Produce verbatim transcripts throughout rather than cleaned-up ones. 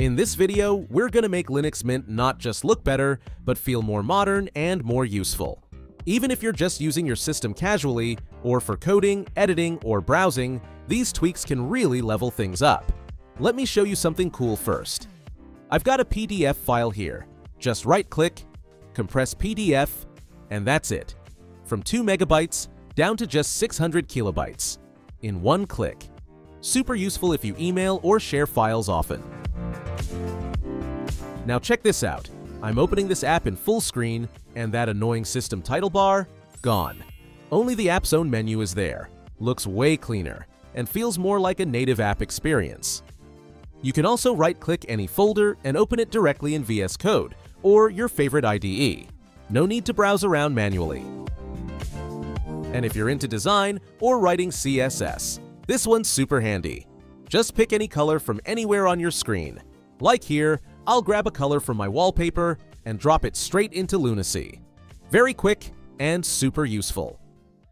In this video, we're gonna make Linux Mint not just look better, but feel more modern and more useful. Even if you're just using your system casually, or for coding, editing, or browsing, these tweaks can really level things up. Let me show you something cool first. I've got a P D F file here. Just right-click, compress P D F, and that's it. From two megabytes down to just six hundred kilobytes. In one click. Super useful if you email or share files often. Now check this out. I'm opening this app in full screen, and that annoying system title bar, gone. Only the app's own menu is there. Looks way cleaner, and feels more like a native app experience. You can also right-click any folder and open it directly in V S Code, or your favorite I D E. No need to browse around manually. And if you're into design or writing C S S, this one's super handy. Just pick any color from anywhere on your screen. Like here, I'll grab a color from my wallpaper and drop it straight into Lunacy. Very quick and super useful.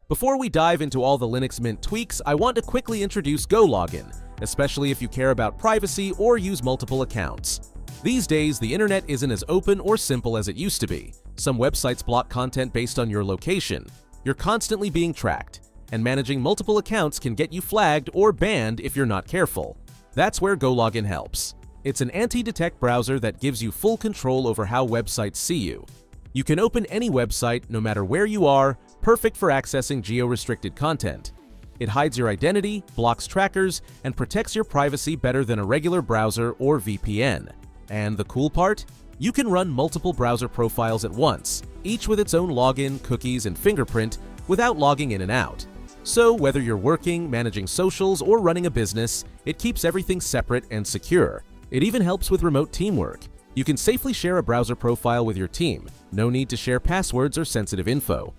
Before we dive into all the Linux Mint tweaks, I want to quickly introduce GoLogin, especially if you care about privacy or use multiple accounts. These days, the internet isn't as open or simple as it used to be. Some websites block content based on your location. You're constantly being tracked, and managing multiple accounts can get you flagged or banned if you're not careful. That's where GoLogin helps. It's an anti-detect browser that gives you full control over how websites see you. You can open any website, no matter where you are, perfect for accessing geo-restricted content. It hides your identity, blocks trackers, and protects your privacy better than a regular browser or V P N. And the cool part? You can run multiple browser profiles at once, each with its own login, cookies, and fingerprint, without logging in and out. So whether you're working, managing socials, or running a business, it keeps everything separate and secure. It even helps with remote teamwork. You can safely share a browser profile with your team. No need to share passwords or sensitive info.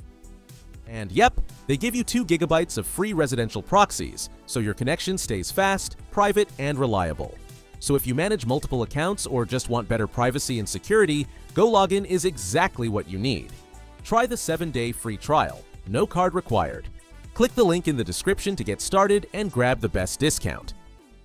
And yep, they give you two gigabytes of free residential proxies, so your connection stays fast, private, and reliable. So if you manage multiple accounts or just want better privacy and security, GoLogin is exactly what you need. Try the seven day free trial. No card required. Click the link in the description to get started and grab the best discount.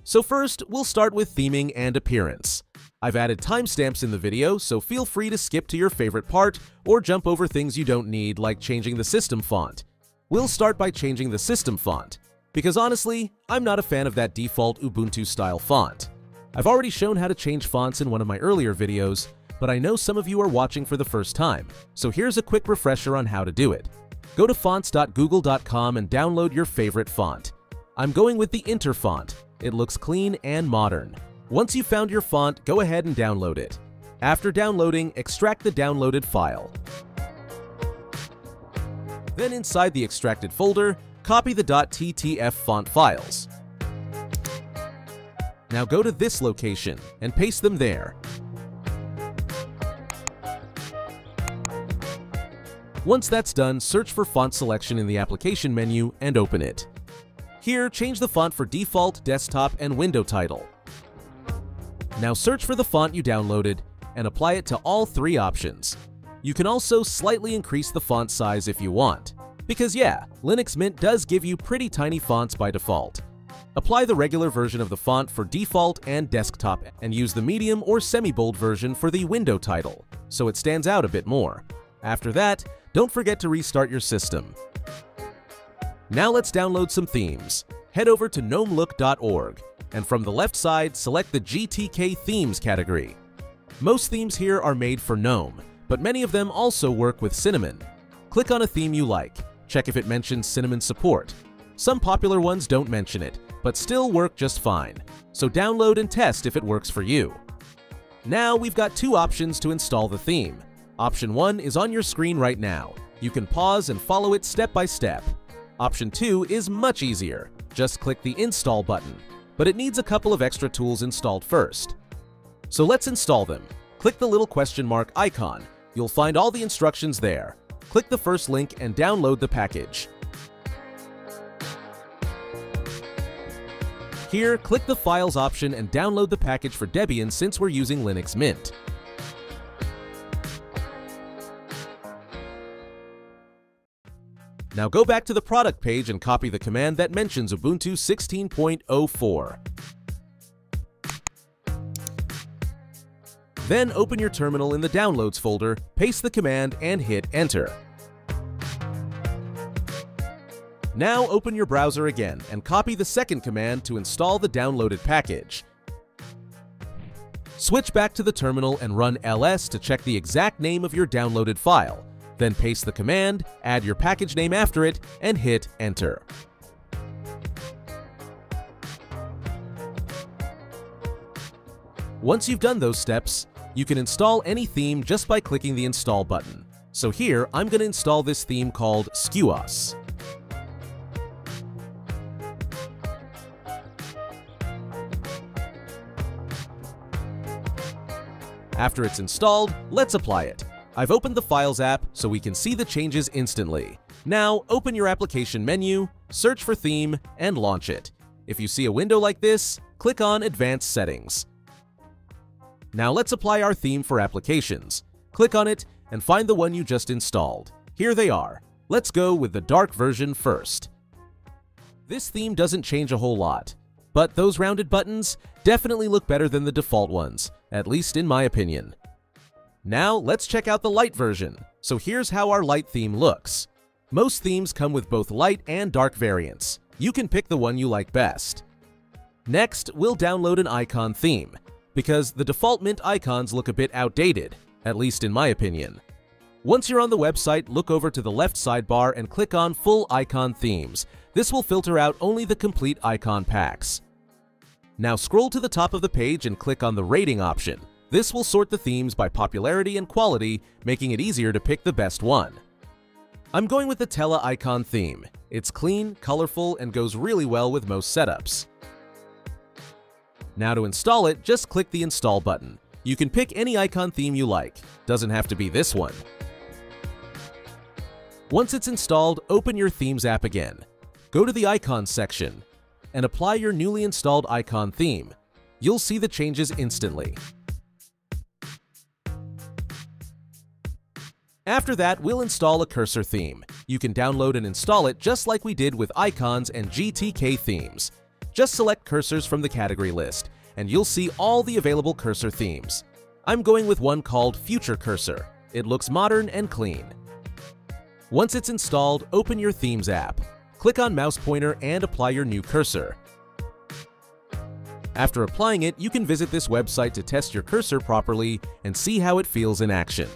So first, we'll start with theming and appearance. I've added timestamps in the video, so feel free to skip to your favorite part or jump over things you don't need, like changing the system font. We'll start by changing the system font, because honestly, I'm not a fan of that default Ubuntu-style font. I've already shown how to change fonts in one of my earlier videos, but I know some of you are watching for the first time, so here's a quick refresher on how to do it. Go to fonts dot google dot com and download your favorite font. I'm going with the Inter font. It looks clean and modern. Once you've found your font, go ahead and download it. After downloading, extract the downloaded file. Then inside the extracted folder, copy the .ttf font files. Now go to this location and paste them there. Once that's done, search for font selection in the application menu and open it. Here, change the font for default, desktop, and window title. Now search for the font you downloaded and apply it to all three options. You can also slightly increase the font size if you want. Because yeah, Linux Mint does give you pretty tiny fonts by default. Apply the regular version of the font for default and desktop and use the medium or semi-bold version for the window title, so it stands out a bit more. After that, don't forget to restart your system. Now let's download some themes. Head over to gnome look dot org, and from the left side, select the G T K Themes category. Most themes here are made for GNOME, but many of them also work with Cinnamon. Click on a theme you like. Check if it mentions Cinnamon support. Some popular ones don't mention it, but still work just fine. So download and test if it works for you. Now we've got two options to install the theme. Option one is on your screen right now. You can pause and follow it step by step. Option two is much easier. Just click the Install button, but it needs a couple of extra tools installed first. So let's install them. Click the little question mark icon. You'll find all the instructions there. Click the first link and download the package. Here, click the Files option and download the package for Debian since we're using Linux Mint. Now go back to the product page and copy the command that mentions Ubuntu sixteen point oh four. Then open your terminal in the Downloads folder, paste the command, and hit Enter. Now open your browser again and copy the second command to install the downloaded package. Switch back to the terminal and run L S to check the exact name of your downloaded file. Then paste the command, add your package name after it, and hit Enter. Once you've done those steps, you can install any theme just by clicking the Install button. So here, I'm going to install this theme called SKUOS. After it's installed, let's apply it. I've opened the Files app so we can see the changes instantly. Now, open your application menu, search for theme, and launch it. If you see a window like this, click on Advanced Settings. Now let's apply our theme for applications. Click on it and find the one you just installed. Here they are. Let's go with the dark version first. This theme doesn't change a whole lot, but those rounded buttons definitely look better than the default ones, at least in my opinion. Now let's check out the light version. So here's how our light theme looks. Most themes come with both light and dark variants. You can pick the one you like best. Next, we'll download an icon theme, because the default Mint icons look a bit outdated, at least in my opinion. Once you're on the website, look over to the left sidebar and click on Full Icon Themes. This will filter out only the complete icon packs. Now scroll to the top of the page and click on the rating option. This will sort the themes by popularity and quality, making it easier to pick the best one. I'm going with the Tela Icon theme. It's clean, colorful, and goes really well with most setups. Now to install it, just click the Install button. You can pick any icon theme you like. Doesn't have to be this one. Once it's installed, open your Themes app again. Go to the Icons section and apply your newly installed icon theme. You'll see the changes instantly. After that, we'll install a cursor theme. You can download and install it just like we did with icons and G T K themes. Just select cursors from the category list, and you'll see all the available cursor themes. I'm going with one called Future Cursor. It looks modern and clean. Once it's installed, open your Themes app. Click on Mouse Pointer and apply your new cursor. After applying it, you can visit this website to test your cursor properly and see how it feels in action.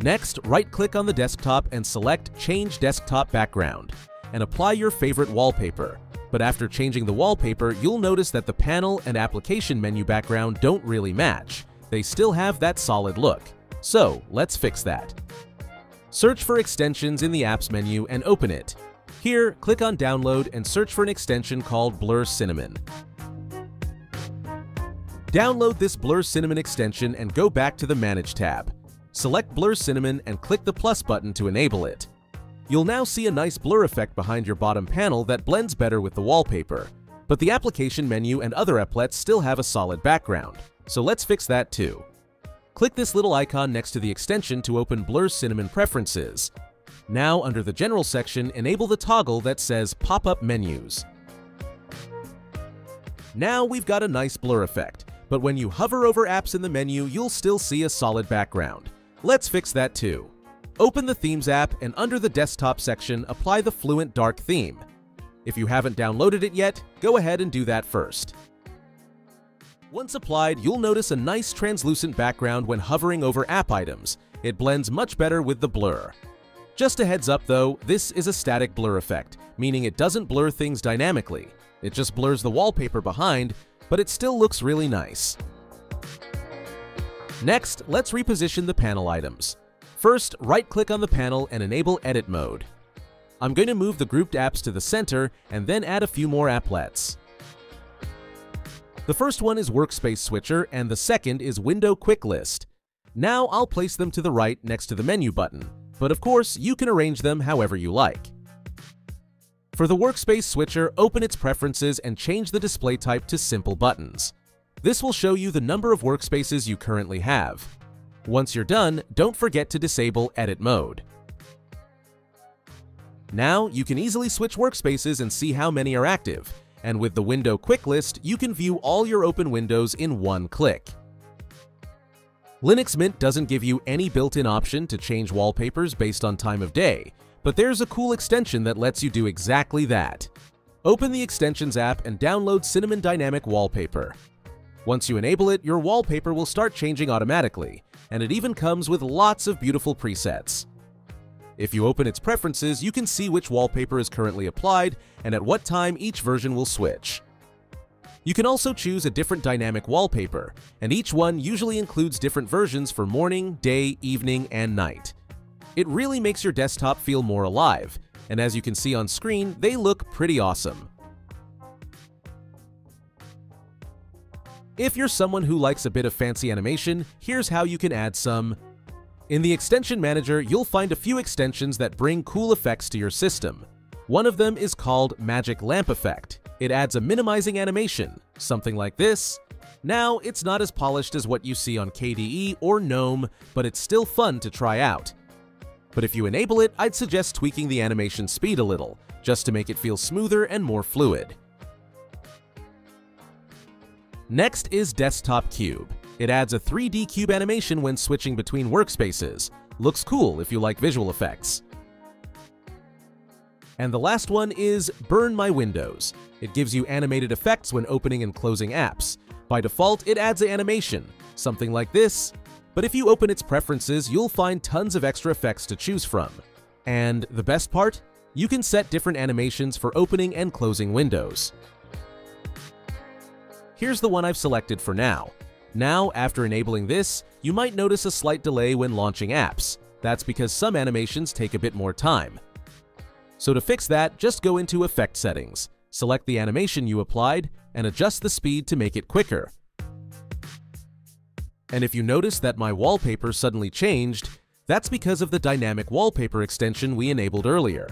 Next, right-click on the desktop and select Change Desktop Background and apply your favorite wallpaper. But after changing the wallpaper, you'll notice that the panel and application menu background don't really match. They still have that solid look. So, let's fix that. Search for extensions in the Apps menu and open it. Here, click on Download and search for an extension called Blur Cinnamon. Download this Blur Cinnamon extension and go back to the Manage tab. Select Blur Cinnamon and click the plus button to enable it. You'll now see a nice blur effect behind your bottom panel that blends better with the wallpaper. But the application menu and other applets still have a solid background, so let's fix that too. Click this little icon next to the extension to open Blur Cinnamon Preferences. Now, under the General section, enable the toggle that says Pop-up Menus. Now we've got a nice blur effect, but when you hover over apps in the menu, you'll still see a solid background. Let's fix that too. Open the Themes app and under the Desktop section, apply the Fluent Dark theme. If you haven't downloaded it yet, go ahead and do that first. Once applied, you'll notice a nice translucent background when hovering over app items. It blends much better with the blur. Just a heads up though, this is a static blur effect, meaning it doesn't blur things dynamically. It just blurs the wallpaper behind, but it still looks really nice. Next, let's reposition the panel items. First, right-click on the panel and enable Edit Mode. I'm going to move the grouped apps to the center and then add a few more applets. The first one is Workspace Switcher and the second is Window Quicklist. Now I'll place them to the right next to the menu button, but of course you can arrange them however you like. For the Workspace Switcher, open its preferences and change the display type to Simple Buttons. This will show you the number of workspaces you currently have. Once you're done, don't forget to disable Edit Mode. Now, you can easily switch workspaces and see how many are active, and with the Window Quicklist, you can view all your open windows in one click. Linux Mint doesn't give you any built-in option to change wallpapers based on time of day, but there's a cool extension that lets you do exactly that. Open the Extensions app and download Cinnamon Dynamic Wallpaper. Once you enable it, your wallpaper will start changing automatically, and it even comes with lots of beautiful presets. If you open its preferences, you can see which wallpaper is currently applied and at what time each version will switch. You can also choose a different dynamic wallpaper, and each one usually includes different versions for morning, day, evening, and night. It really makes your desktop feel more alive, and as you can see on screen, they look pretty awesome. If you're someone who likes a bit of fancy animation, here's how you can add some. In the Extension Manager, you'll find a few extensions that bring cool effects to your system. One of them is called Magic Lamp Effect. It adds a minimizing animation, something like this. Now, it's not as polished as what you see on K D E or GNOME, but it's still fun to try out. But if you enable it, I'd suggest tweaking the animation speed a little, just to make it feel smoother and more fluid. Next is Desktop Cube. It adds a three D cube animation when switching between workspaces. Looks cool if you like visual effects. And the last one is Burn My Windows. It gives you animated effects when opening and closing apps. By default, it adds an animation, something like this. But if you open its preferences, you'll find tons of extra effects to choose from. And the best part? You can set different animations for opening and closing windows. Here's the one I've selected for now. Now, after enabling this, you might notice a slight delay when launching apps. That's because some animations take a bit more time. So to fix that, just go into Effect Settings, select the animation you applied, and adjust the speed to make it quicker. And if you notice that my wallpaper suddenly changed, that's because of the dynamic wallpaper extension we enabled earlier.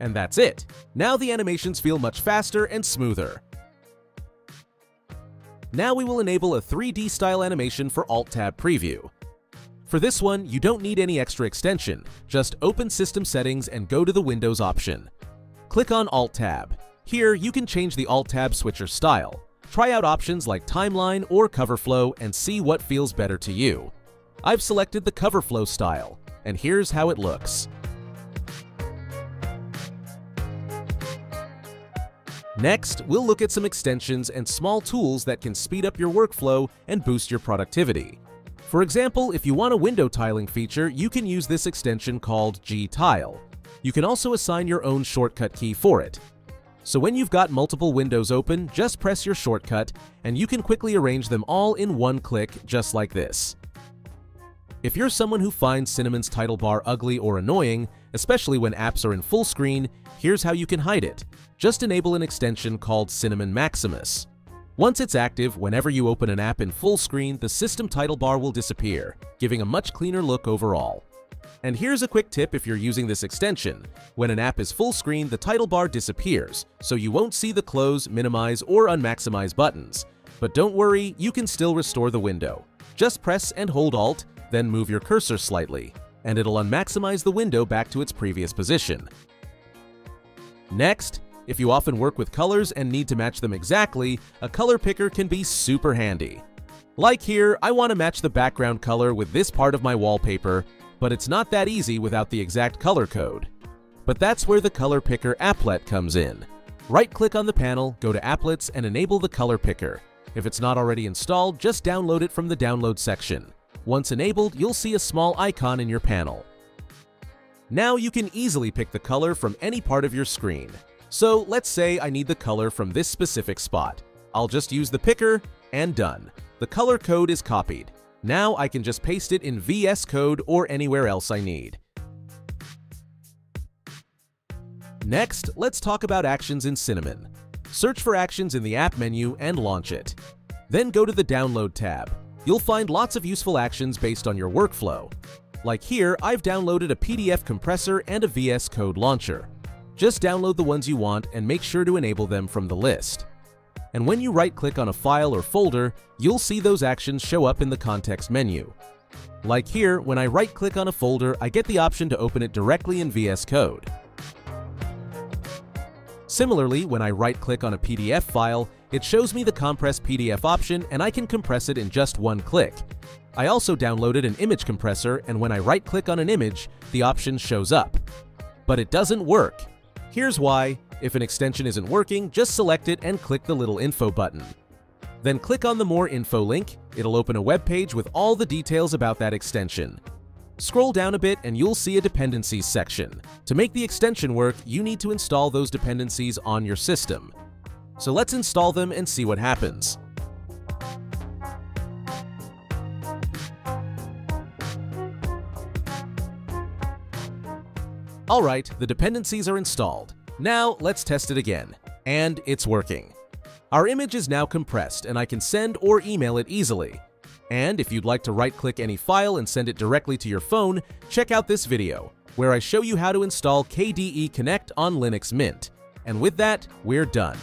And that's it. Now the animations feel much faster and smoother. Now we will enable a three D style animation for Alt-Tab Preview. For this one, you don't need any extra extension. Just open System Settings and go to the Windows option. Click on Alt-Tab. Here, you can change the Alt-Tab Switcher style. Try out options like Timeline or Cover Flow and see what feels better to you. I've selected the Cover Flow style, and here's how it looks. Next, we'll look at some extensions and small tools that can speed up your workflow and boost your productivity. For example, if you want a window tiling feature, you can use this extension called GTile. You can also assign your own shortcut key for it. So when you've got multiple windows open, just press your shortcut, and you can quickly arrange them all in one click, just like this. If you're someone who finds Cinnamon's title bar ugly or annoying, especially when apps are in full screen, here's how you can hide it. Just enable an extension called Cinnamon Maximus. Once it's active, whenever you open an app in full screen, the system title bar will disappear, giving a much cleaner look overall. And here's a quick tip if you're using this extension. When an app is full screen, the title bar disappears, so you won't see the close, minimize, or unmaximize buttons. But don't worry, you can still restore the window. Just press and hold Alt, then move your cursor slightly, and it'll unmaximize the window back to its previous position. Next, if you often work with colors and need to match them exactly, a color picker can be super handy. Like here, I want to match the background color with this part of my wallpaper, but it's not that easy without the exact color code. But that's where the Color Picker applet comes in. Right-click on the panel, go to Applets, and enable the Color Picker. If it's not already installed, just download it from the Download section. Once enabled, you'll see a small icon in your panel. Now you can easily pick the color from any part of your screen. So let's say I need the color from this specific spot. I'll just use the picker, and done. The color code is copied. Now I can just paste it in V S Code or anywhere else I need. Next, let's talk about actions in Cinnamon. Search for actions in the app menu and launch it. Then go to the Download tab. You'll find lots of useful actions based on your workflow. Like here, I've downloaded a P D F compressor and a V S Code launcher. Just download the ones you want and make sure to enable them from the list. And when you right-click on a file or folder, you'll see those actions show up in the context menu. Like here, when I right-click on a folder, I get the option to open it directly in V S Code. Similarly, when I right-click on a P D F file, it shows me the Compress P D F option and I can compress it in just one click. I also downloaded an image compressor, and when I right-click on an image, the option shows up. But it doesn't work. Here's why. If an extension isn't working, just select it and click the little info button. Then click on the More Info link. It'll open a web page with all the details about that extension. Scroll down a bit and you'll see a dependencies section. To make the extension work, you need to install those dependencies on your system. So let's install them and see what happens. Alright, the dependencies are installed. Now let's test it again. And it's working. Our image is now compressed and I can send or email it easily. And if you'd like to right-click any file and send it directly to your phone, check out this video, where I show you how to install K D E Connect on Linux Mint. And with that, we're done.